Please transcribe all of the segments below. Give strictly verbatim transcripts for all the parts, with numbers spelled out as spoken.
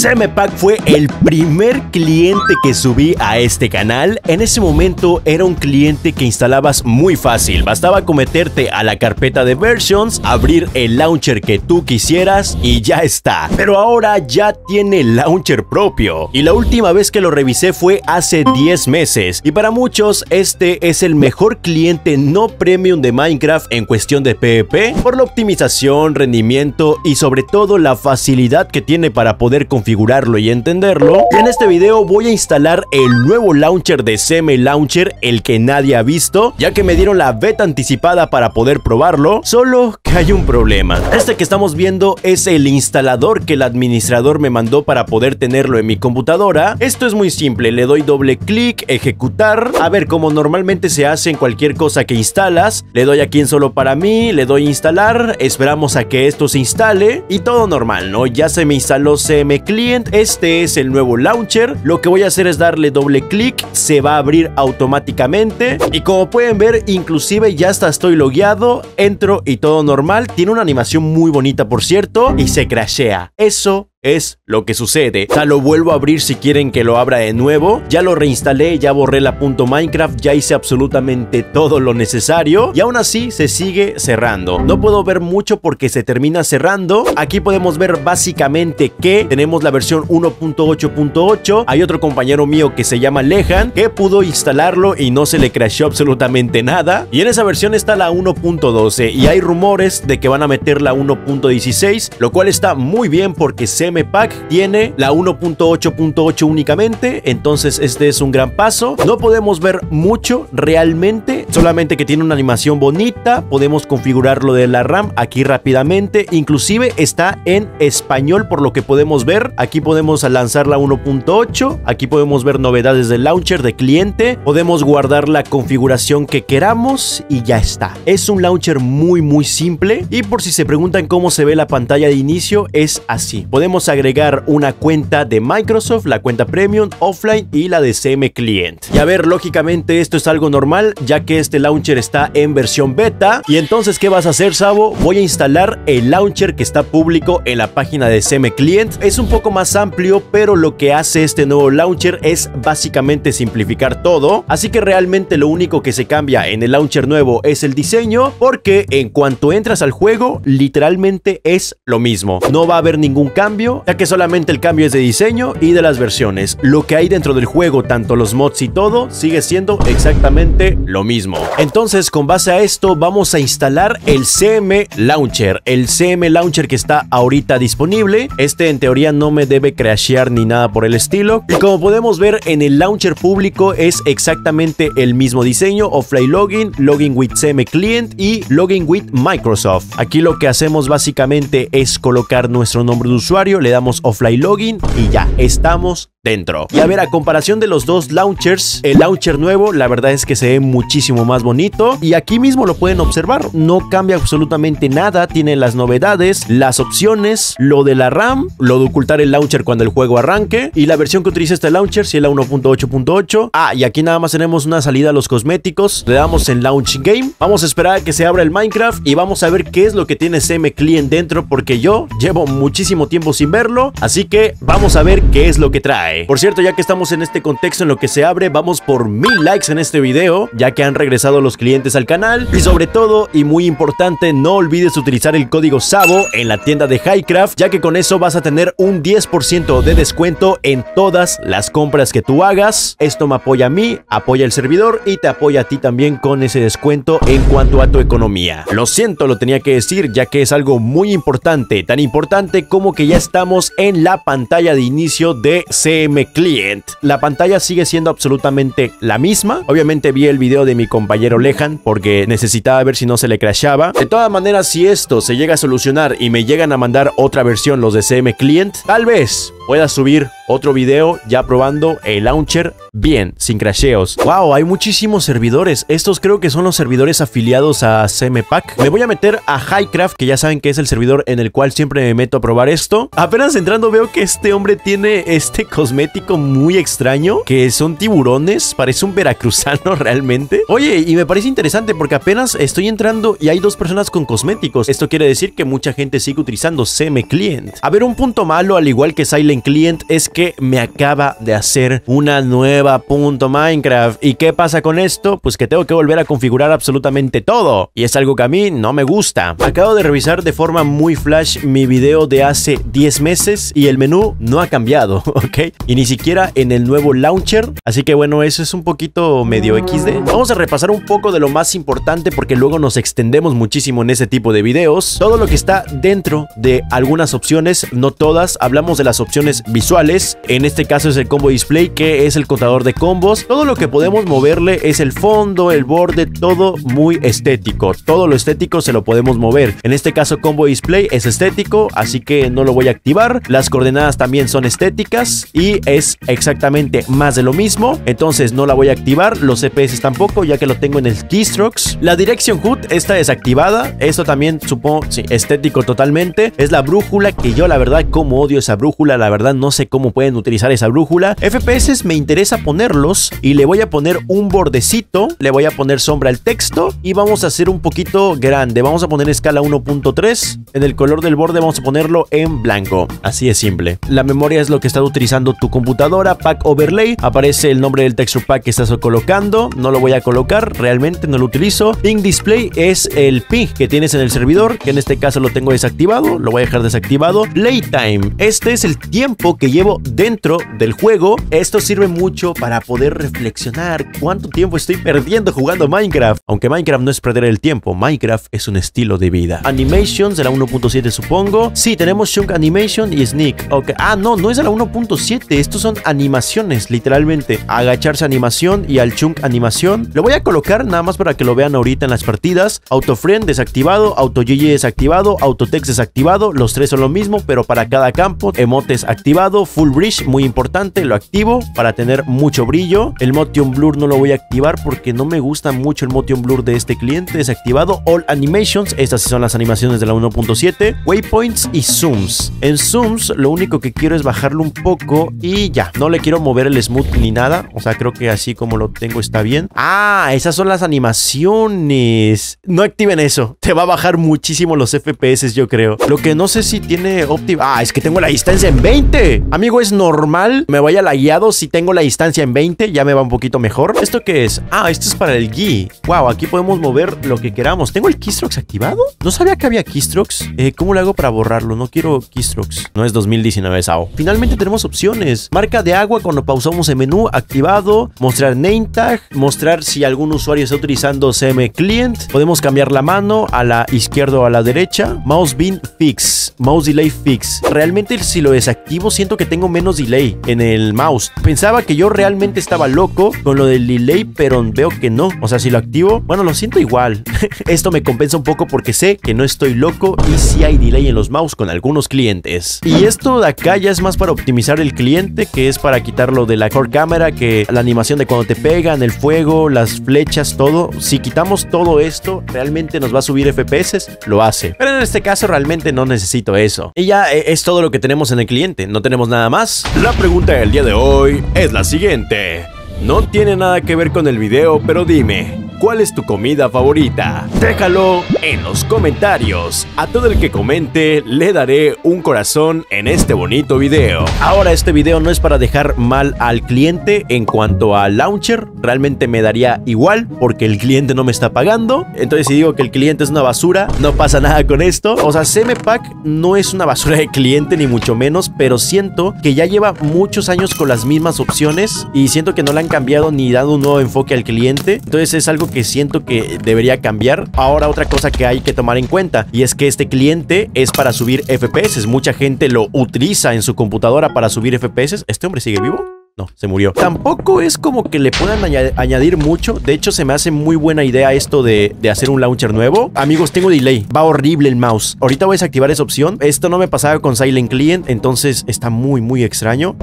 C M Pack fue el primer cliente que subí a este canal. En ese momento era un cliente que instalabas muy fácil. Bastaba cometerte a la carpeta de versions, abrir el launcher que tú quisieras y ya está. Pero ahora ya tiene launcher propio. Y la última vez que lo revisé fue hace diez meses. Y para muchos este es el mejor cliente no premium de Minecraft en cuestión de PvP, por la optimización, rendimiento y sobre todo la facilidad que tiene para poder configurarlo y entenderlo. Y en este video voy a instalar el nuevo launcher de C M Launcher, el que nadie ha visto, ya que me dieron la beta anticipada para poder probarlo. Solo que hay un problema. Este que estamos viendo es el instalador que el administrador me mandó para poder tenerlo en mi computadora. Esto es muy simple, le doy doble clic, ejecutar. A ver, como normalmente se hace en cualquier cosa que instalas, le doy aquí en solo para mí, le doy instalar, esperamos a que esto se instale y todo normal, ¿no? Ya se me instaló C M Client, este es el nuevo launcher. Lo que voy a hacer es darle doble clic, se va a abrir automáticamente y como pueden ver, inclusive ya hasta estoy logueado, entro y todo normal. Tiene una animación muy bonita, por cierto, y se crashea. Eso es lo que sucede. O sea, lo vuelvo a abrir si quieren que lo abra de nuevo. Ya lo reinstalé, ya borré la punto Minecraft, ya hice absolutamente todo lo necesario y aún así se sigue cerrando. No puedo ver mucho porque se termina cerrando. Aquí podemos ver básicamente que tenemos la versión uno punto ocho punto ocho. Hay otro compañero mío que se llama Lehan que pudo instalarlo y no se le crashó absolutamente nada. Y en esa versión está la uno punto doce y hay rumores de que van a meter la uno punto dieciséis, lo cual está muy bien porque se C M Pack tiene la uno punto ocho punto ocho únicamente, entonces este es un gran paso. No podemos ver mucho realmente, solamente que tiene una animación bonita, podemos configurar lo de la RAM aquí rápidamente, inclusive está en español por lo que podemos ver. Aquí podemos lanzar la uno punto ocho, aquí podemos ver novedades del launcher de cliente, podemos guardar la configuración que queramos y ya está. Es un launcher muy muy simple y por si se preguntan cómo se ve la pantalla de inicio, es así. Podemos agregar una cuenta de Microsoft, la cuenta Premium, Offline y la de C M Client. Y a ver, lógicamente esto es algo normal, ya que este launcher está en versión beta. Y entonces, ¿qué vas a hacer, Sabo? Voy a instalar el launcher que está público en la página de C M Client. Es un poco más amplio, pero lo que hace este nuevo launcher es básicamente simplificar todo. Así que realmente lo único que se cambia en el launcher nuevo es el diseño, porque en cuanto entras al juego, literalmente es lo mismo. No va a haber ningún cambio, ya que solamente el cambio es de diseño y de las versiones. Lo que hay dentro del juego, tanto los mods y todo, sigue siendo exactamente lo mismo. Entonces, con base a esto, vamos a instalar el C M Launcher. El C M Launcher que está ahorita disponible. Este, en teoría, no me debe crashear ni nada por el estilo. Y como podemos ver, en el launcher público es exactamente el mismo diseño. Offline Login, Login with C M Client y Login with Microsoft. Aquí lo que hacemos básicamente es colocar nuestro nombre de usuario, le damos offline login y ya estamos dentro. Y a ver, a comparación de los dos launchers, el launcher nuevo la verdad es que se ve muchísimo más bonito y aquí mismo lo pueden observar, no cambia absolutamente nada, tiene las novedades, las opciones, lo de la RAM, lo de ocultar el launcher cuando el juego arranque y la versión que utiliza este launcher si es la uno punto ocho punto ocho. Ah, y aquí nada más tenemos una salida a los cosméticos, le damos en launch game, vamos a esperar a que se abra el Minecraft y vamos a ver qué es lo que tiene C M Client dentro, porque yo llevo muchísimo tiempo sin verlo, así que vamos a ver qué es lo que trae. Por cierto, ya que estamos en este contexto en lo que se abre, vamos por mil likes en este video, ya que han regresado los clientes al canal. Y sobre todo, y muy importante, no olvides utilizar el código Sabo en la tienda de Hycraft, ya que con eso vas a tener un diez por ciento de descuento en todas las compras que tú hagas. Esto me apoya a mí, apoya al servidor y te apoya a ti también con ese descuento en cuanto a tu economía. Lo siento, lo tenía que decir, ya que es algo muy importante, tan importante como que ya estamos en la pantalla de inicio de C M Client. La pantalla sigue siendo absolutamente la misma. Obviamente vi el video de mi compañero Lehan porque necesitaba ver si no se le crashaba. De todas maneras, si esto se llega a solucionar y me llegan a mandar otra versión los de C M Client, tal vez pueda subir otro video ya probando el launcher bien, sin crasheos. Wow, hay muchísimos servidores. Estos creo que son los servidores afiliados a C M Pack. Me voy a meter a Hycraft, que ya saben que es el servidor en el cual siempre me meto a probar esto. Apenas entrando veo que este hombre tiene este cosmético muy extraño, que son tiburones, parece un veracruzano realmente. Oye, y me parece interesante porque apenas estoy entrando y hay dos personas con cosméticos. Esto quiere decir que mucha gente sigue utilizando C M Client. A ver, un punto malo, al igual que Silent Silent Client es que me acaba de hacer una nueva punto Minecraft. ¿Y qué pasa con esto? Pues que tengo que volver a configurar absolutamente todo, y es algo que a mí no me gusta. Acabo de revisar de forma muy flash mi video de hace diez meses y el menú no ha cambiado, ¿ok? Y ni siquiera en el nuevo launcher, así que bueno, eso es un poquito medio equis de. Vamos a repasar un poco de lo más importante porque luego nos extendemos muchísimo en este tipo de videos. Todo lo que está dentro de algunas opciones, no todas, hablamos de las opciones visuales, en este caso es el combo display, que es el contador de combos. Todo lo que podemos moverle es el fondo, el borde, todo muy estético, todo lo estético se lo podemos mover. En este caso combo display es estético, así que no lo voy a activar. Las coordenadas también son estéticas y es exactamente más de lo mismo, entonces no la voy a activar. Los C P S tampoco, ya que lo tengo en el keystrokes. La direction H U D está desactivada, esto también supongo, sí, estético totalmente. Es la brújula, que yo la verdad como odio esa brújula, la verdad no sé cómo pueden utilizar esa brújula. F P S me interesa ponerlos y le voy a poner un bordecito, le voy a poner sombra al texto y vamos a hacer un poquito grande, vamos a poner escala uno punto tres, en el color del borde vamos a ponerlo en blanco, así es simple. La memoria es lo que está utilizando tu computadora. Pack overlay, aparece el nombre del texture pack que estás colocando, no lo voy a colocar, realmente no lo utilizo. Ping display es el ping que tienes en el servidor, que en este caso lo tengo desactivado, lo voy a dejar desactivado. Playtime, este es el tiempo que llevo dentro del juego. Esto sirve mucho para poder reflexionar cuánto tiempo estoy perdiendo jugando Minecraft, aunque Minecraft no es perder el tiempo, Minecraft es un estilo de vida. Animation será uno punto siete supongo. Sí, tenemos Chunk Animation y Sneak, okay. Ah, no, no es a la uno punto siete, estos son animaciones, literalmente, agacharse animación y al Chunk Animación. Lo voy a colocar nada más para que lo vean ahorita en las partidas. Autofriend desactivado, AutoGG desactivado, Autotext desactivado, los tres son lo mismo, pero para cada campo. Emotes activado, Full Bridge, muy importante, lo activo para tener mucho brillo. El Motion Blur no lo voy a activar porque no me gusta mucho el Motion Blur de este cliente, desactivado. All Animations, estas son las animaciones de la uno punto siete. Waypoints y Zooms. En Zooms lo único que quiero es bajarlo un poco y ya, no le quiero mover el Smooth ni nada, o sea, creo que así como lo tengo está bien. Ah, esas son las animaciones. No activen eso, te va a bajar muchísimo los F P S, yo creo. Lo que no sé si tiene Optive. Ah, es que tengo la distancia en veinte. Amigo, es normal, me vaya lagueado. Si tengo la distancia en veinte, ya me va un poquito mejor. ¿Esto qué es? Ah, esto es para el G I. Wow, aquí podemos mover lo que queramos. ¿Tengo el Keystrokes activado? No sabía que había Keystrokes. Eh, ¿Cómo lo hago para borrarlo? No quiero Keystrokes. No es dos mil diecinueve, Sabo. Finalmente tenemos opciones. Marca de agua cuando pausamos el menú, activado. Mostrar name tag. Mostrar si algún usuario está utilizando C M Client. Podemos cambiar la mano a la izquierda o a la derecha. Mouse bin fix. Mouse delay fix. Realmente si lo desactivo siento que tengo menos delay en el mouse. Pensaba que yo realmente estaba loco con lo del delay, pero veo que no. O sea, si lo activo, bueno, lo siento igual. Esto me compensa un poco porque sé que no estoy loco y sí hay delay en los mouse con algunos clientes. Y esto de acá ya es más para optimizar el cliente, que es para quitarlo de la core cámara, que la animación de cuando te pegan, el fuego, las flechas, todo. Si quitamos todo esto, realmente nos va a subir F P S, lo hace. Pero en este caso realmente no necesito eso. Y ya es todo lo que tenemos en el cliente, no tenemos nada más. La pregunta del día de hoy es la siguiente. No tiene nada que ver con el video, pero dime, ¿cuál es tu comida favorita? Déjalo en los comentarios. A todo el que comente le daré un corazón en este bonito video. Ahora, este video no es para dejar mal al cliente en cuanto al launcher. Realmente me daría igual porque el cliente no me está pagando. Entonces si digo que el cliente es una basura, no pasa nada con esto. O sea, C M Pack no es una basura de cliente ni mucho menos, pero siento que ya lleva muchos años con las mismas opciones y siento que no le han cambiado ni dado un nuevo enfoque al cliente. Entonces es algo que siento que debería cambiar. Ahora, otra cosa que hay que tomar en cuenta, y es que este cliente es para subir F P S. Mucha gente lo utiliza en su computadora para subir F P S. ¿Este hombre sigue vivo? No, se murió. Tampoco es como que le puedan añadir mucho. De hecho, se me hace muy buena idea esto de, de hacer un launcher nuevo. Amigos, tengo delay. Va horrible el mouse. Ahorita voy a desactivar esa opción. Esto no me pasaba con Silent Client, entonces está muy, muy extraño.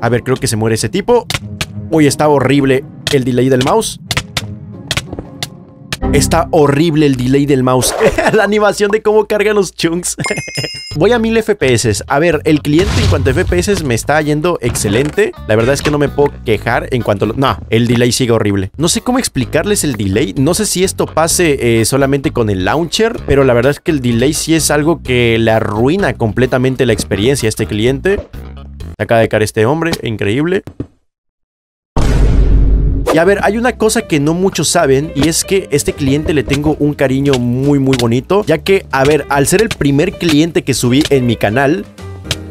A ver, creo que se muere ese tipo. Uy, está horrible el delay del mouse. Está horrible el delay del mouse. La animación de cómo cargan los chunks. Voy a mil F P S. A ver, el cliente en cuanto a F P S me está yendo excelente. La verdad es que no me puedo quejar en cuanto a lo... No, el delay sigue horrible. No sé cómo explicarles el delay. No sé si esto pase eh, solamente con el launcher, pero la verdad es que el delay sí es algo que le arruina completamente la experiencia a este cliente. Se acaba de caer este hombre, increíble. Y a ver, hay una cosa que no muchos saben, y es que este cliente le tengo un cariño muy muy bonito, ya que, a ver, al ser el primer cliente que subí en mi canal,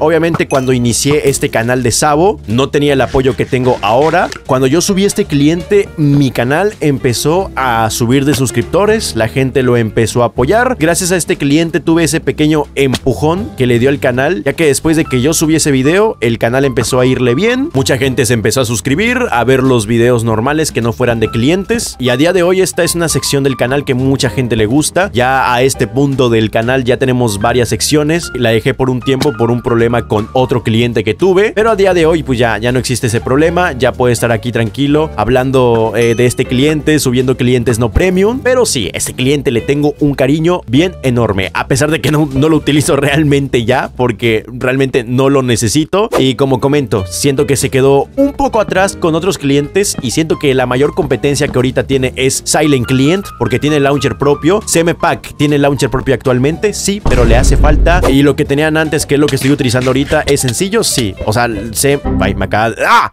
obviamente cuando inicié este canal de Sabo, no tenía el apoyo que tengo ahora. Cuando yo subí este cliente, mi canal empezó a subir de suscriptores, la gente lo empezó a apoyar. Gracias a este cliente tuve ese pequeño empujón que le dio el canal, ya que después de que yo subí ese video, el canal empezó a irle bien. Mucha gente se empezó a suscribir, a ver los videos normales que no fueran de clientes. Y a día de hoy esta es una sección del canal que mucha gente le gusta. Ya a este punto del canal ya tenemos varias secciones. La dejé por un tiempo por un problema con otro cliente que tuve, pero a día de hoy pues ya, ya no existe ese problema, ya puedo estar aquí tranquilo hablando eh, de este cliente, subiendo clientes no premium. Pero sí, este cliente le tengo un cariño bien enorme, a pesar de que no, no lo utilizo realmente ya, porque realmente no lo necesito. Y como comento, siento que se quedó un poco atrás con otros clientes, y siento que la mayor competencia que ahorita tiene es Silent Client, porque tiene launcher propio. C M Pack tiene launcher propio actualmente, sí, pero le hace falta. Y lo que tenían antes, que es lo que estoy utilizando ahorita, ¿es sencillo? Sí. O sea, se... Ay, me acaba... ¡Ah!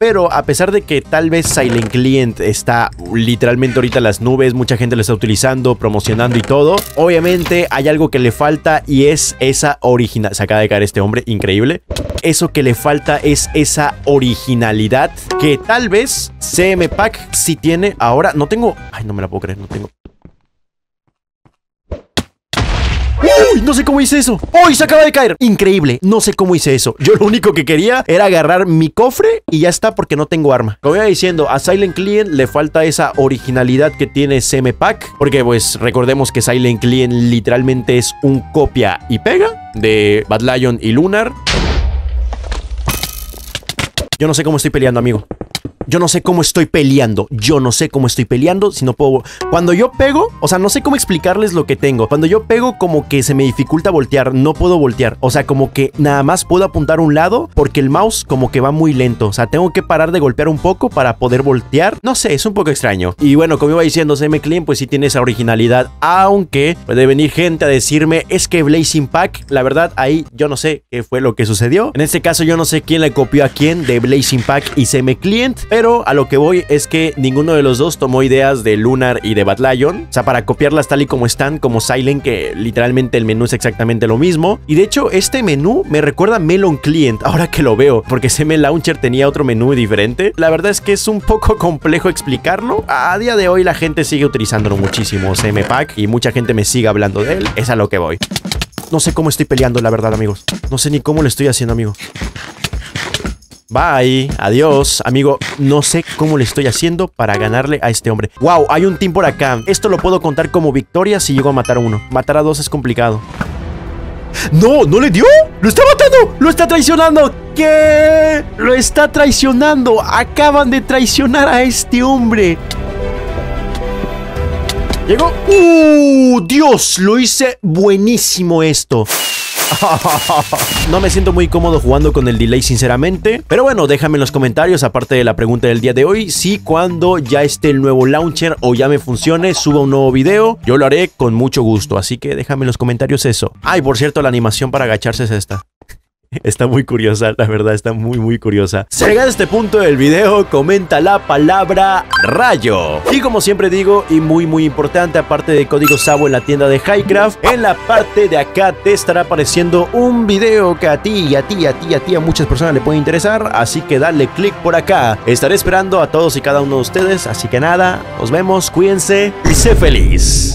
Pero a pesar de que tal vez Silent Client está literalmente ahorita en las nubes, mucha gente lo está utilizando, promocionando y todo, obviamente hay algo que le falta, y es esa original... Se acaba de caer este hombre, increíble. Eso que le falta es esa originalidad que tal vez C M Pack sí tiene ahora. No tengo... Ay, no me la puedo creer, no tengo... ¡Uy! No sé cómo hice eso. ¡Uy! Se acaba de caer. Increíble. No sé cómo hice eso. Yo lo único que quería era agarrar mi cofre y ya está, porque no tengo arma. Como iba diciendo, a Silent Client le falta esa originalidad que tiene C M Pack, porque pues recordemos que Silent Client literalmente es un copia y pega de Badlion y Lunar. Yo no sé cómo estoy peleando, amigo. Yo no sé cómo estoy peleando. Yo no sé cómo estoy peleando. Si no puedo... Cuando yo pego, o sea, no sé cómo explicarles lo que tengo. Cuando yo pego, como que se me dificulta voltear. No puedo voltear. O sea, como que nada más puedo apuntar a un lado, porque el mouse como que va muy lento. O sea, tengo que parar de golpear un poco para poder voltear. No sé, es un poco extraño. Y bueno, como iba diciendo, C M Client pues sí tiene esa originalidad. Aunque puede venir gente a decirme, es que Blazing Pack, la verdad, ahí yo no sé qué fue lo que sucedió. En este caso yo no sé quién le copió a quién de Blazing Pack y C M Client. Pero a lo que voy es que ninguno de los dos tomó ideas de Lunar y de Badlion, o sea, para copiarlas tal y como están, como Silent, que literalmente el menú es exactamente lo mismo. Y de hecho, este menú me recuerda a Melon Client, ahora que lo veo, porque C M Launcher tenía otro menú diferente. La verdad es que es un poco complejo explicarlo. A día de hoy la gente sigue utilizándolo muchísimo, C M Pack, y mucha gente me sigue hablando de él. Es a lo que voy. No sé cómo estoy peleando, la verdad, amigos. No sé ni cómo lo estoy haciendo, amigo. Bye, adiós, amigo. No sé cómo le estoy haciendo para ganarle a este hombre. Wow, hay un team por acá. Esto lo puedo contar como victoria si llego a matar a uno. Matar a dos es complicado. ¡No! ¿No le dio? ¡Lo está matando! ¡Lo está traicionando! ¿Qué? ¡Lo está traicionando! Acaban de traicionar a este hombre. Llegó. ¡Uh! ¡Dios! Lo hice buenísimo esto. No me siento muy cómodo jugando con el delay, sinceramente. Pero bueno, déjame en los comentarios, aparte de la pregunta del día de hoy, si cuando ya esté el nuevo launcher o ya me funcione, suba un nuevo video, yo lo haré con mucho gusto. Así que déjame en los comentarios eso. Ay, por cierto, la animación para agacharse es esta. Está muy curiosa, la verdad, está muy muy curiosa. Si llegas a este punto del video, comenta la palabra rayo. Y como siempre digo, y muy muy importante, aparte de código Sabo en la tienda de Hycraft, en la parte de acá te estará apareciendo un video que a ti, a ti, a ti, a ti, a muchas personas le puede interesar. Así que dale click por acá. Estaré esperando a todos y cada uno de ustedes. Así que nada, nos vemos, cuídense y sé feliz.